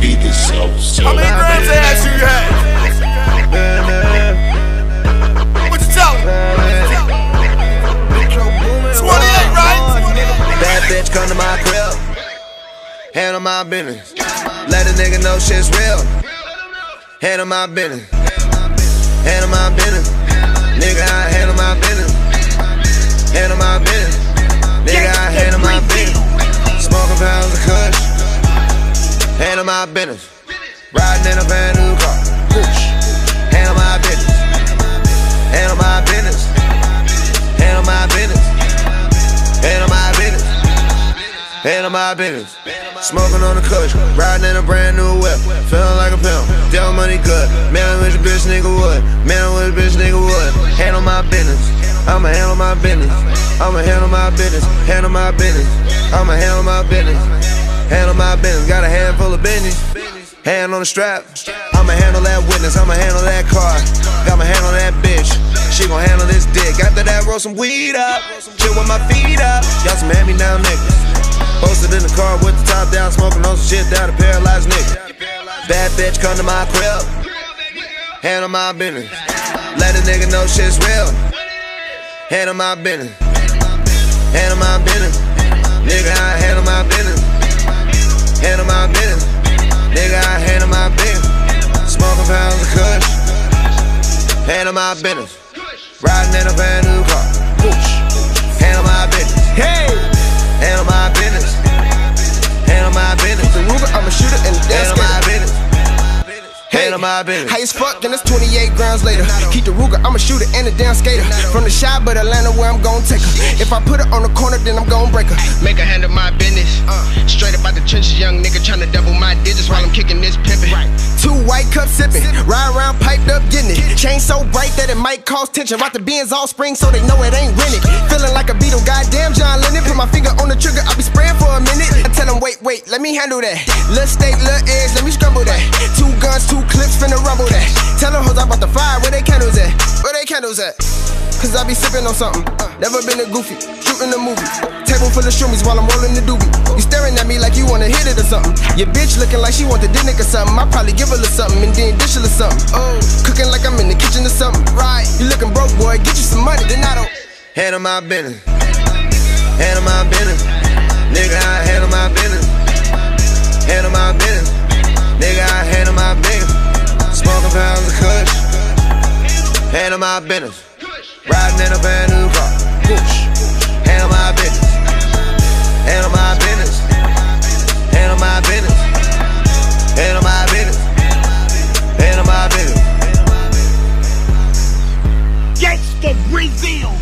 beat this up. How many grams of ass you had? What you tell me? 28, right? Bad bitch come to my crib, handle my business. Let a nigga know shit's real. Handle my business. Handle my business. Nigga, I handle my business. Handle my business. Nigga, I handle my business. Smoking pounds of kush. Handle my business. Riding in a brand new car. Handle my business. Handle my business. Handle my business. Handle my business, handle my business. Smoking on the cushion, riding in a brand new whip, feeling like a pimp, deal money good. Man with a bitch nigga would, man with a bitch nigga would. Handle my business, I'ma handle my business, I'ma handle my business, handle my business, I'ma handle my business, handle my business. Got a handful of business, hand on the strap. I'ma handle that witness, I'ma handle that car, I'ma handle that bitch. She gon' handle this dick. After that, roll some weed up, chill with my feet up. Y'all some hand-me-down niggas. Posted in the car with the top down, smoking on some shit that'll paralyze niggas. Bad bitch come to my crib, handle my business. Let a nigga know shit's real. Handle my business. Handle my business. Nigga, I handle my business. Handle my business. Nigga, I handle my business. Smoking pounds of kush. Handle my business. Riding in a brand new car. Handle my business. Hey! Handle my business. Handle my business. The Ruger, I'm a shooter and that's handle my business. Handle my business. High as fuck, and it's 28 grams later. Keep the Ruger, I'm a shooter and a damn skater. From the shop, but Atlanta, where I'm gon' take her. If I put her on the corner, then I'm gon' break her. Make her handle my business. Straight up out the trenches, young nigga tryna double my digits while I'm kicking this pimpin'. Two white cups sippin', ride around piped up getting it. Chain so bright that it might cause tension. Rock the Benz all spring, so they know it ain't rented. Feeling like a Beatle, goddamn John Lennon. Put my finger on the trigger, I'll be spraying for a minute. I tell him, wait, wait, let me handle that. Little steak, little eggs, let me scramble that. Two guns, two clips, finna rumble that. Tell them hoes I bought the fire, where they candles at? Where they candles at? Cause I be sippin' on something. Never been a goofy, shootin' a movie. Table full of shroomies while I'm rollin' the doobie. You staring at me like you wanna hit it or something. Your bitch looking like she want the dick or something. I probably give her a little something and then dish her a little something. Oh, cooking like I'm in the kitchen or something. Right, you looking broke, boy, get you some money, then I don't. Handle my business. Handle my business. Nigga, I handle my business. Handle my business. Nigga, I handle my business. Smoking pounds of kush. Handle my business. Riding in a brand new car. Handle my business. Handle my business. Handle my business. Handle my business. Handle my business. Gets the reveal.